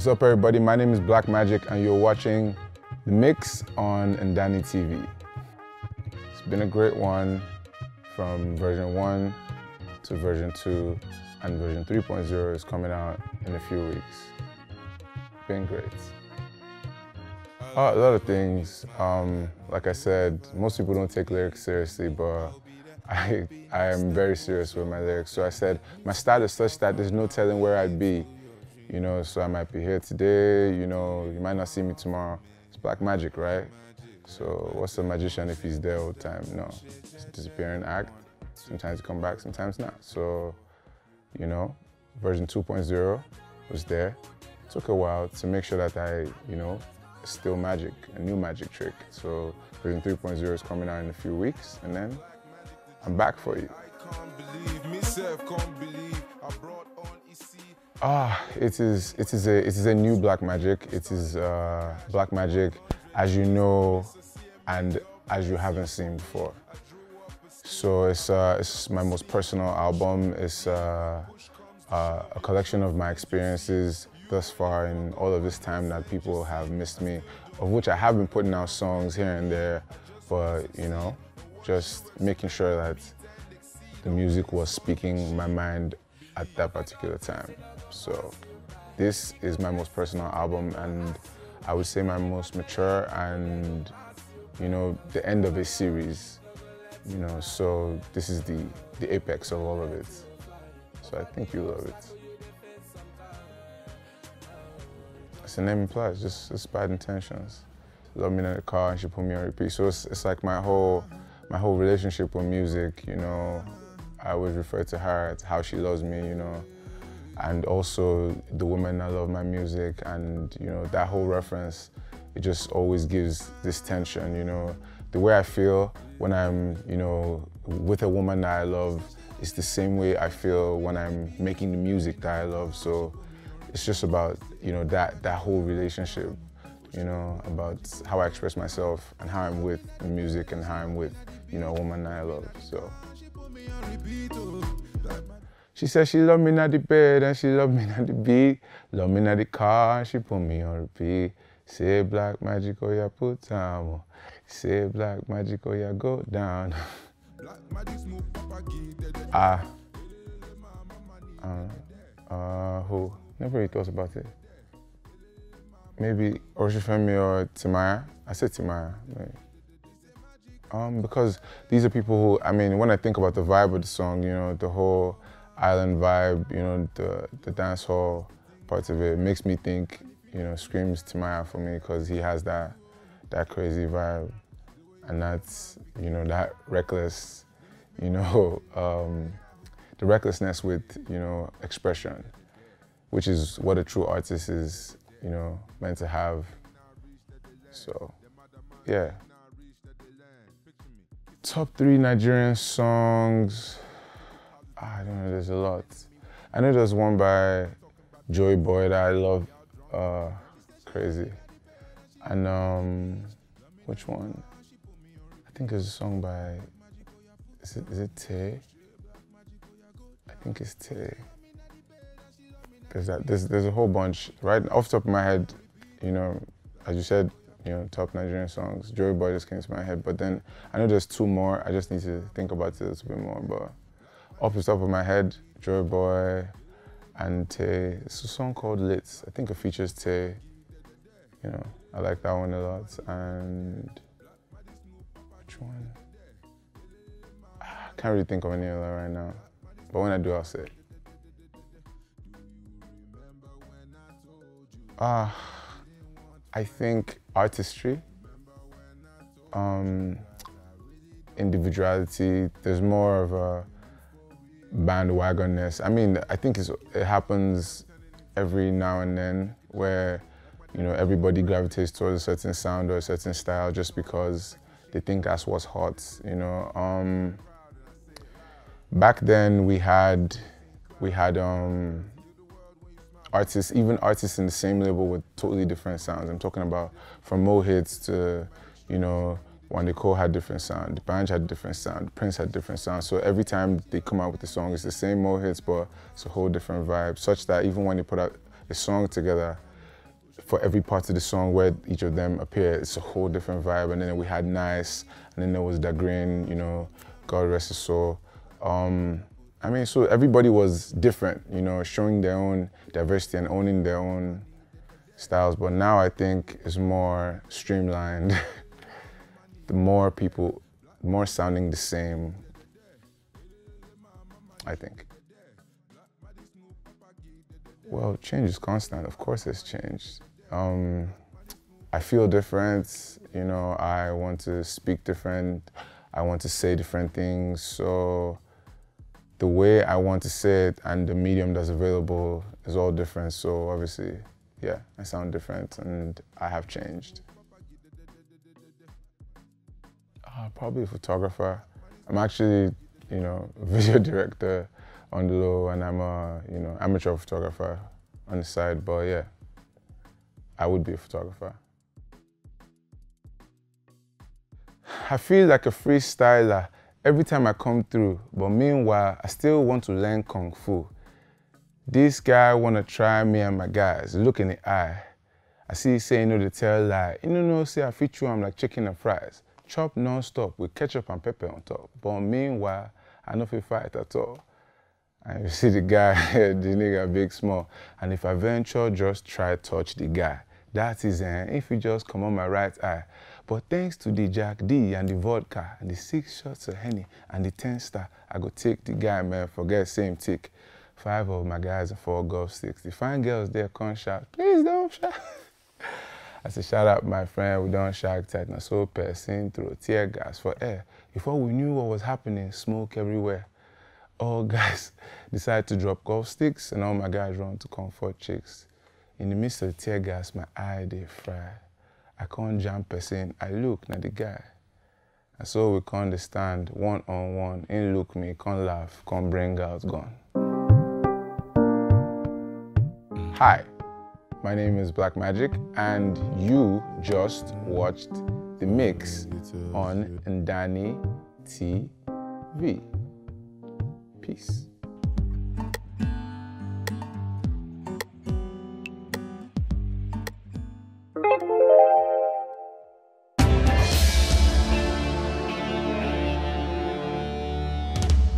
What's up, everybody? My name is Black Magic, and you're watching The Mix on Ndani TV. It's been a great one, from version 1 to version 2, and version 3.0 is coming out in a few weeks. Been great. A lot of things. Like I said, most people don't take lyrics seriously, but I am very serious with my lyrics. So I said, my style is such that there's no telling where I'd be. You know, so I might be here today, you know, you might not see me tomorrow. It's Black Magic, right? So what's a magician if he's there all the time? No, it's a disappearing act. Sometimes you come back, sometimes not. So, you know, version 2.0 was there. It took a while to make sure that I, you know, still magic, a new magic trick. So version 3.0 is coming out in a few weeks, and then I'm back for you. It is a new Black Magic. It is Black Magic as you know and as you haven't seen before. So it's my most personal album. It's a collection of my experiences thus far in all of this time that people have missed me, of which I have been putting out songs here and there, but you know, just making sure that the music was speaking my mind at that particular time. So this is my most personal album, and I would say my most mature, and you know, the end of a series, you know, so this is the apex of all of it. So I think you love it. As the name implies, just bad intentions. Love me in the car and she put me on repeat. So it's like my whole relationship with music, you know. I always refer to her as how she loves me, you know, and also the women that love my music, and you know, that whole reference, it just always gives this tension, you know. The way I feel when I'm, you know, with a woman that I love is the same way I feel when I'm making the music that I love. So it's just about, you know, that whole relationship, you know, about how I express myself and how I'm with the music and how I'm with, you know, a woman that I love. So she said she loved me in the bed and she loved me in the beat. Loved me in the car and she put me on repeat. Say Black Magic, oh yeah, put time on. Say Black Magic, oh yeah, go down. Who? Never really thought about it. Maybe Orshifemi or Timaya. I said Timaya. Maybe. Because these are people who, I mean, when I think about the vibe of the song, you know, the whole island vibe, you know, the dance hall parts of it, makes me think, you know, screams Timaya for me, because he has that crazy vibe, and that's, you know, that reckless, you know, the recklessness with, you know, expression, which is what a true artist is, you know, meant to have. So, yeah. Top 3 Nigerian songs, I don't know, there's a lot. I know there's one by Joeboy that I love, crazy. And which one? I think it's a song by, is it Tay? I think it's Tay. There's a whole bunch. Right off the top of my head, you know, as you said, you know, top Nigerian songs. Joeboy just came to my head, but then I know there's 2 more. I just need to think about it a little bit more, but off the top of my head, Joeboy and Tay. It's a song called Lit. I think it features Tay. You know, I like that one a lot. And which one? I can't really think of any other right now, but when I do, I'll say it. I think artistry, individuality. There's more of a bandwagonness. I mean, I think it happens every now and then, where you know, everybody gravitates towards a certain sound or a certain style just because they think that's what's hot. You know, back then we had artists, even artists in the same label with totally different sounds. I'm talking about from Mo Hits to, you know, Wande Coal had different sound, Banj had different sound, Prince had different sound. So every time they come out with a song, it's the same Mo Hits, but it's a whole different vibe, such that even when they put out a song together, for every part of the song where each of them appear, it's a whole different vibe. And then we had Nice, and then there was Dagrin, you know, God rest his soul. I mean, so everybody was different, you know, showing their own diversity and owning their own styles. But now I think it's more streamlined. The more people, the more sounding the same, I think. Well, change is constant. Of course it's changed. I feel different, you know, I want to speak different, I want to say different things. So the way I want to say it and the medium that's available is all different. So obviously, yeah, I sound different and I have changed. Probably a photographer. I'm actually, you know, a video director on the low, and I'm a, you know, amateur photographer on the side, but yeah, I would be a photographer. I feel like a freestyler every time I come through, but meanwhile, I still want to learn Kung Fu. This guy wanna try me and my guys, look in the eye. I see you say, you know, they tell lie. You know, say I feed you, I'm like chicken and fries. Chop non-stop with ketchup and pepper on top. But meanwhile, I don't feel fight at all. And you see the guy, the nigga big small. And if I venture, just try touch the guy. That is if you just come on my right eye. But thanks to the Jack D and the vodka, and the 6 shots of Henny and the 10-star, I go take the guy, man, forget same tick. 5 of my guys and 4 golf sticks. The fine girls there can't shout, please don't shout. I said, shout out my friend, we done Shark Tank, and so passing through tear gas for air. Before we knew what was happening, smoke everywhere. All guys decided to drop golf sticks, and all my guys run to comfort chicks. In the midst of the tear gas, my eye, they fry. I can't jump person, I look, not the guy. And so we can't understand, one-on-one, ain't look me, can't laugh, can't bring out gone. Hi, my name is Black Magic, and you just watched The Mix on Ndani TV. Peace.